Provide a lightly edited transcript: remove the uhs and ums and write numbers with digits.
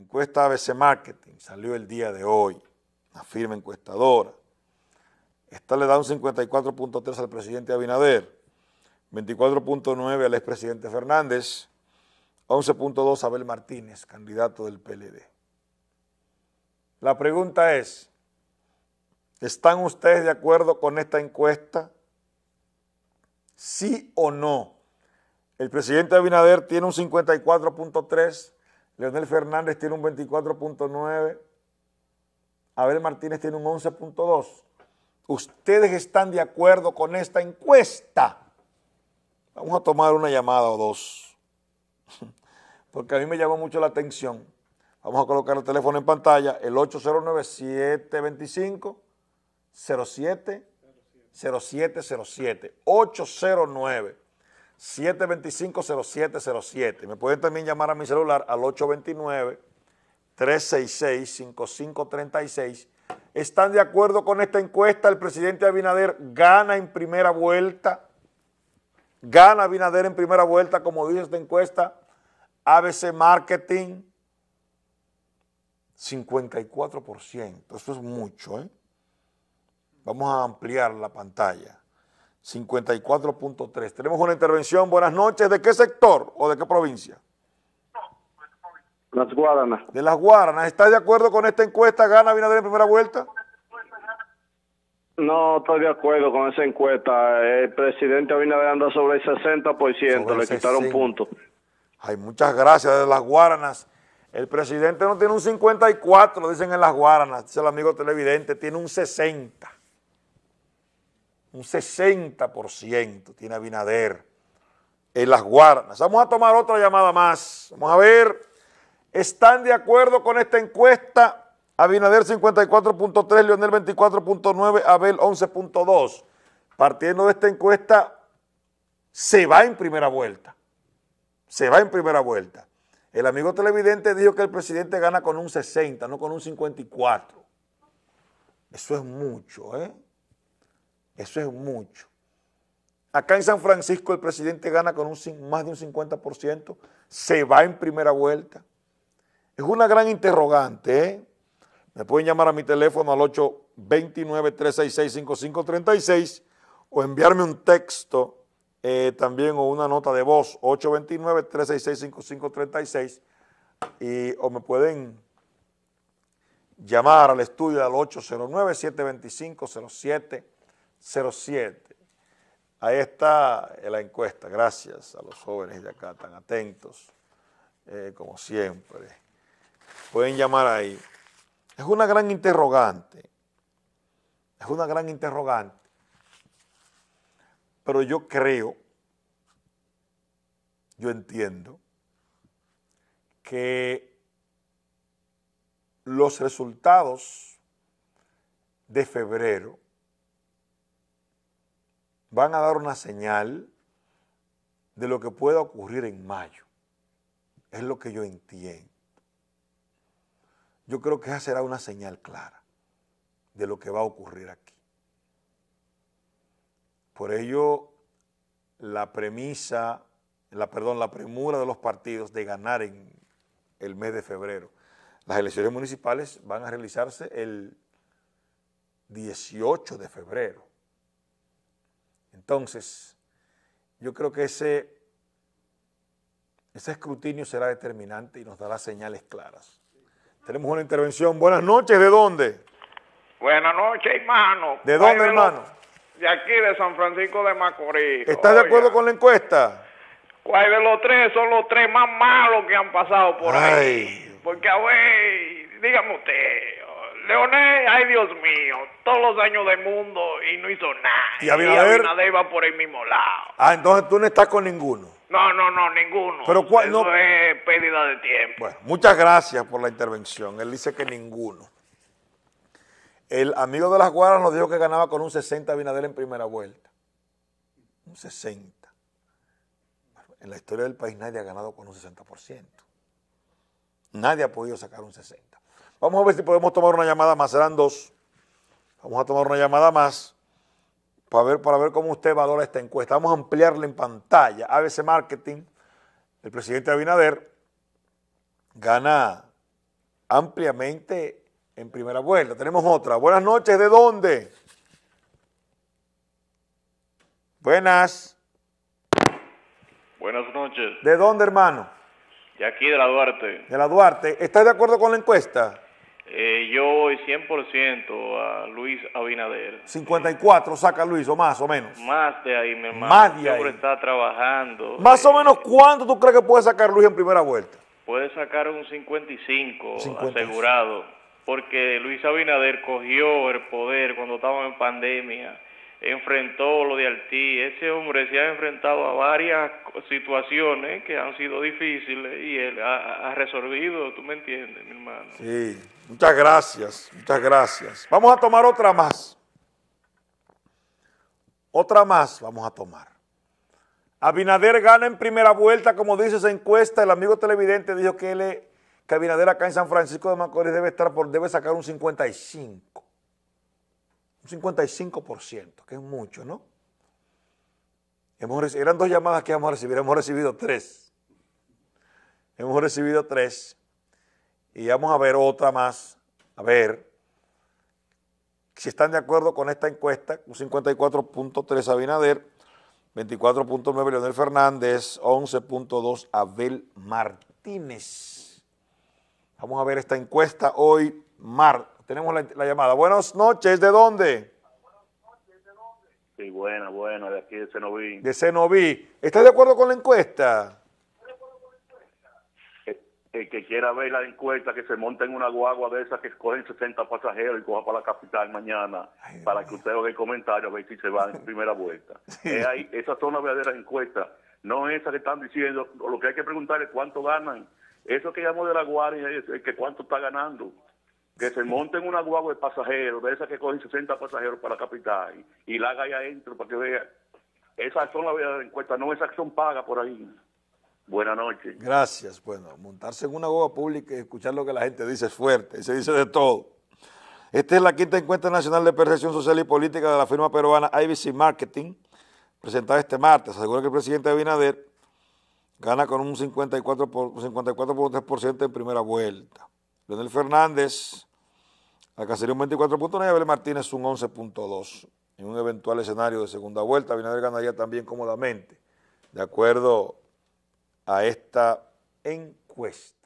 encuesta ABC Marketing salió el día de hoy, una firma encuestadora. Esta le da un 54.3 al presidente Abinader, 24.9 al expresidente Fernández, 11.2 a Abel Martínez, candidato del PLD. La pregunta es, ¿están ustedes de acuerdo con esta encuesta? ¿Sí o no? El presidente Abinader tiene un 54.3, Leonel Fernández tiene un 24.9, Abel Martínez tiene un 11.2. ¿Ustedes están de acuerdo con esta encuesta? Vamos a tomar una llamada o dos, porque a mí me llamó mucho la atención. Vamos a colocar el teléfono en pantalla, el 809-725-0707. 809-725-0707. Me pueden también llamar a mi celular al 829-366-5536. ¿Están de acuerdo con esta encuesta? El presidente Abinader gana en primera vuelta. Gana Abinader en primera vuelta, como dice esta encuesta. ABC Marketing, 54%. Eso es mucho, ¿eh? Vamos a ampliar la pantalla. 54.3. Tenemos una intervención. Buenas noches. ¿De qué sector o de qué provincia? Las Guaranas. De Las Guaranas. ¿Estás de acuerdo con esta encuesta? ¿Gana Abinader en primera vuelta? No estoy de acuerdo con esa encuesta. El presidente Abinader anda sobre el 60%. Sobre el 60%. Le quitaron puntos. Ay, muchas gracias. De Las Guaranas. El presidente no tiene un 54, dicen en Las Guaranas. Dice el amigo televidente, tiene un 60. Un 60% tiene Abinader en Las Guaranas. Vamos a tomar otra llamada más. Vamos a ver. ¿Están de acuerdo con esta encuesta? Abinader 54.3, Leonel 24.9, Abel 11.2. Partiendo de esta encuesta, se va en primera vuelta. Se va en primera vuelta. El amigo televidente dijo que el presidente gana con un 60, no con un 54. Eso es mucho, ¿eh? Eso es mucho. Acá en San Francisco el presidente gana con más de un 50%, se va en primera vuelta. Es una gran interrogante, ¿eh? Me pueden llamar a mi teléfono al 829-366-5536 o enviarme un texto también o una nota de voz, 829-366-5536, o me pueden llamar al estudio al 809-725-0707. Ahí está la encuesta. Gracias a los jóvenes de acá tan atentos, como siempre. Pueden llamar ahí. Es una gran interrogante. Es una gran interrogante. Pero yo creo, yo entiendo que los resultados de febrero van a dar una señal de lo que pueda ocurrir en mayo. Es lo que yo entiendo. Yo creo que esa será una señal clara de lo que va a ocurrir aquí. Por ello, la premura de los partidos de ganar en el mes de febrero. Las elecciones municipales van a realizarse el 18 de febrero. Entonces, yo creo que ese escrutinio será determinante y nos dará señales claras. Tenemos una intervención. Buenas noches, ¿de dónde? Buenas noches, hermano. ¿De dónde, hermano? De aquí, de San Francisco de Macorís. ¿Estás de acuerdo con la encuesta? ¿Cuál de los tres son los tres más malos que han pasado por ahí? Porque, güey, dígame usted, Leonel, ay Dios mío, todos los años del mundo y no hizo nada. Y Abinader iba por el mismo lado. Ah, entonces tú no estás con ninguno. No, ninguno. Pero eso no es pérdida de tiempo. Bueno, muchas gracias por la intervención. Él dice que ninguno. El amigo de Las Guaranas nos dijo que ganaba con un 60 Abinader en primera vuelta. Un 60. En la historia del país nadie ha ganado con un 60%. Nadie ha podido sacar un 60%. Vamos a ver si podemos tomar una llamada más. Serán dos. Vamos a tomar una llamada más para ver cómo usted valora esta encuesta. Vamos a ampliarla en pantalla. ABC Marketing, el presidente Abinader, gana ampliamente en primera vuelta. Tenemos otra. Buenas noches, ¿de dónde? Buenas. Buenas noches. ¿De dónde, hermano? De aquí, de la Duarte. De la Duarte. ¿Estás de acuerdo con la encuesta? Yo voy 100% a Luis Abinader. 54 saca Luis, o más o menos. Más de ahí, mi hermano. Más de ahí. Está trabajando. Más o menos, ¿cuánto tú crees que puede sacar Luis en primera vuelta? Puede sacar un 55 asegurado, porque Luis Abinader cogió el poder cuando estábamos en pandemia, enfrentó lo de Altí. Ese hombre se ha enfrentado a varias situaciones que han sido difíciles y él ha resolvido, tú me entiendes, mi hermano. Sí, muchas gracias, muchas gracias. Vamos a tomar otra más. Otra más vamos a tomar. Abinader gana en primera vuelta, como dice esa encuesta. El amigo televidente dijo que Abinader acá en San Francisco de Macorís debe sacar un 55%. Un 55%, que es mucho, ¿no? Eran dos llamadas que vamos a recibir, hemos recibido tres. Hemos recibido tres. Y vamos a ver otra más, a ver si están de acuerdo con esta encuesta. Un 54.3 Abinader, 24.9 Leonel Fernández, 11.2 Abel Martínez. Vamos a ver esta encuesta hoy, tenemos la llamada. Buenas noches, ¿de dónde? Sí, buena, de aquí de Cenoví. De Cenoví. ¿Estás de acuerdo con la encuesta? El que quiera ver la encuesta, que se monte en una guagua de esas que cogen 60 pasajeros y coja para la capital mañana, para que usted haga el comentario a ver si se va en primera vuelta. Sí. Esas son las verdaderas encuestas, no esas que están diciendo. Lo que hay que preguntar es cuánto ganan. Eso que llamó de la guardia es que cuánto está ganando. Que se monten una guagua de pasajeros, de esas que cogen 60 pasajeros para la capital, y la haga ahí adentro para que vea. Esas son las verdaderas encuestas, no esas que son pagas por ahí. Buenas noches. Gracias. Bueno, montarse en una guagua pública y escuchar lo que la gente dice es fuerte, y se dice de todo. Esta es la quinta encuesta nacional de percepción social y política de la firma peruana IBC Marketing, presentada este martes. Asegura que el presidente Abinader gana con un 54.3% en primera vuelta. Leonel Fernández alcanzaría un 24.9 y Abel Martínez un 11.2. En un eventual escenario de segunda vuelta, Abinader ganaría también cómodamente, de acuerdo a esta encuesta.